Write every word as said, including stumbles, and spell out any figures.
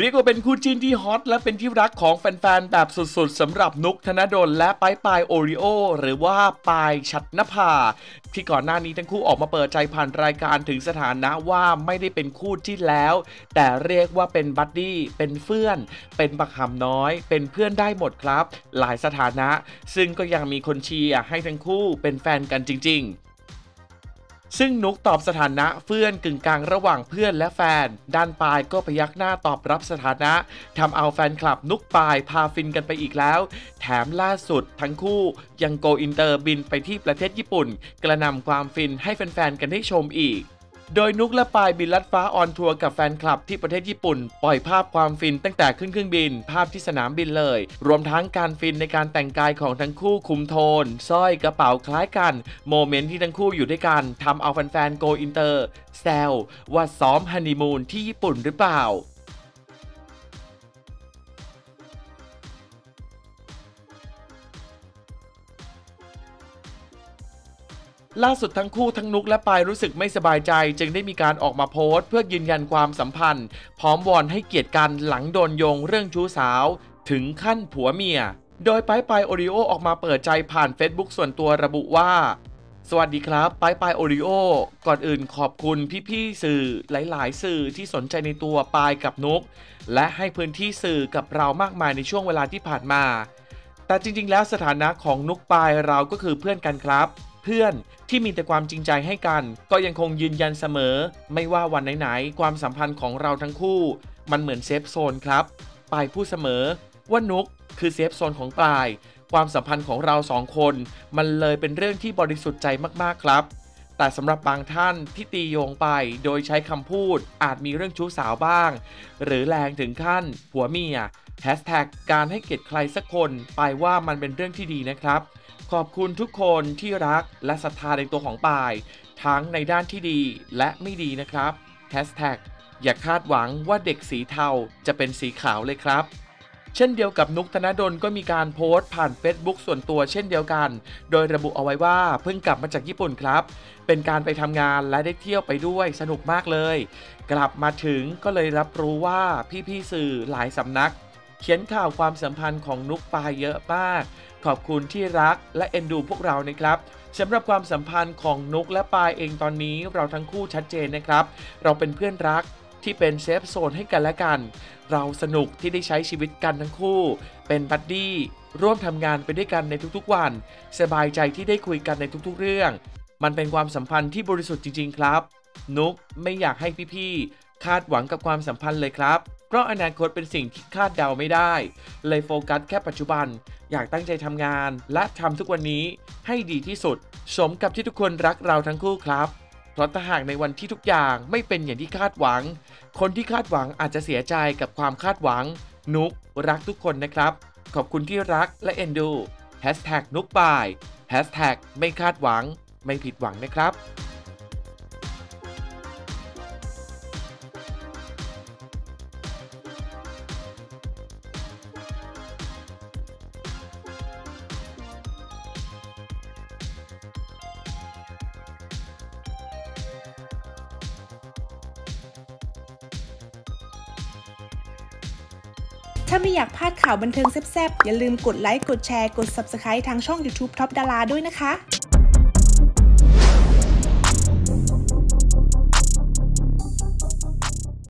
เรียกว่าเป็นคู่จิ้นที่ฮอตและเป็นที่รักของแฟนๆแบบสุดๆสำหรับนุกธนดลและปายปายโอริโอหรือว่าปายฉัตรนภาที่ก่อนหน้านี้ทั้งคู่ออกมาเปิดใจผ่านรายการถึงสถานะว่าไม่ได้เป็นคู่จิ้นแล้วแต่เรียกว่าเป็นบัดดี้เป็นเพื่อนเป็นบักหำน้อยเป็นเพื่อนได้หมดครับหลายสถานะซึ่งก็ยังมีคนเชียร์ให้ทั้งคู่เป็นแฟนกันจริงๆซึ่งนุกตอบสถานะเพื่อนกึ่งกลางระหว่างเพื่อนและแฟนด้านปายก็พยักหน้าตอบรับสถานะทำเอาแฟนคลับนุกปายพาฟินกันไปอีกแล้วแถมล่าสุดทั้งคู่ยังโกอินเตอร์บินไปที่ประเทศญี่ปุ่นกระนำความฟินให้แฟนๆกันได้ชมอีกโดยนุกและปายบินลัดฟ้าออนทัวร์กับแฟนคลับที่ประเทศญี่ปุ่นปล่อยภาพความฟินตั้งแต่ขึ้นเครื่องบินภาพที่สนามบินเลยรวมทั้งการฟินในการแต่งกายของทั้งคู่คุมโทนสร้อยกระเป๋าคล้ายกันโมเมนต์ที่ทั้งคู่อยู่ด้วยกันทำเอาแฟนๆโกอินเตอร์แซวว่าซ้อมฮันนีมูนที่ญี่ปุ่นหรือเปล่าล่าสุดทั้งคู่ทั้งนุกและปายรู้สึกไม่สบายใจจึงได้มีการออกมาโพสต์เพื่อยืนยันความสัมพันธ์พร้อมวอนให้เกียรติกันหลังโดนโยงเรื่องชู้สาวถึงขั้นผัวเมียโดยปายปายโอริโอออกมาเปิดใจผ่าน เฟซบุ๊ก ส่วนตัวระบุว่าสวัสดีครับปายปายโอริโอก่อนอื่นขอบคุณพี่ๆสื่อหลายๆสื่อที่สนใจในตัวปายกับนุกและให้พื้นที่สื่อกับเรามากมายในช่วงเวลาที่ผ่านมาแต่จริงๆแล้วสถานะของนุกปายเราก็คือเพื่อนกันครับเพื่อนที่มีแต่ความจริงใจให้กันก็ยังคงยืนยันเสมอไม่ว่าวันไหนๆความสัมพันธ์ของเราทั้งคู่มันเหมือนเซฟโซนครับปายพูดเสมอว่านุกคือเซฟโซนของปายความสัมพันธ์ของเราสองคนมันเลยเป็นเรื่องที่บริสุทธิ์ใจมากๆครับแต่สำหรับบางท่านที่ตีโยงไปโดยใช้คำพูดอาจมีเรื่องชู้สาวบ้างหรือแรงถึงขั้นผัวเมียแฮชแท็กการให้เกียรติใครสักคนปายว่ามันเป็นเรื่องที่ดีนะครับขอบคุณทุกคนที่รักและศรัทธาในตัวของปายทั้งในด้านที่ดีและไม่ดีนะครับแฮชแท็กอย่าคาดหวังว่าเด็กสีเทาจะเป็นสีขาวเลยครับเช่นเดียวกับนุกธนดลก็มีการโพสต์ผ่าน เฟซบุ๊ก ส่วนตัวเช่นเดียวกันโดยระบุเอาไว้ว่าเพิ่งกลับมาจากญี่ปุ่นครับเป็นการไปทำงานและได้เที่ยวไปด้วยสนุกมากเลยกลับมาถึงก็เลยรับรู้ว่าพี่ๆสื่อหลายสำนักเขียนข่าวความสัมพันธ์ของนุกปายเยอะมากขอบคุณที่รักและเอ็นดูพวกเรานะครับสำหรับความสัมพันธ์ของนุกและปายเองตอนนี้เราทั้งคู่ชัดเจนนะครับเราเป็นเพื่อนรักที่เป็นเซฟโซนให้กันและกันเราสนุกที่ได้ใช้ชีวิตกันทั้งคู่เป็นบัดดี้ร่วมทำงานไปด้วยกันในทุกๆวันสบายใจที่ได้คุยกันในทุกๆเรื่องมันเป็นความสัมพันธ์ที่บริสุทธิ์จริงๆครับนุกไม่อยากให้พี่ๆคาดหวังกับความสัมพันธ์เลยครับเพราะอนาคตเป็นสิ่งที่คาดเดาไม่ได้เลยโฟกัสแค่ปัจจุบันอยากตั้งใจทำงานและทำทุกวันนี้ให้ดีที่สุดสมกับที่ทุกคนรักเราทั้งคู่ครับเพราะถ้าหากในวันที่ทุกอย่างไม่เป็นอย่างที่คาดหวังคนที่คาดหวังอาจจะเสียใจกับความคาดหวังนุกรักทุกคนนะครับขอบคุณที่รักและเอ็นดูแฮชแท็กนุกปายแฮชแท็กไม่คาดหวังไม่ผิดหวังนะครับถ้าไม่อยากพลาดข่าวบันเทิงแซ่บๆอย่าลืมกดไลค์กดแชร์กด ซับสไครบ์ ทางช่อง ยูทูบ ท็อปดาราด้วยนะคะ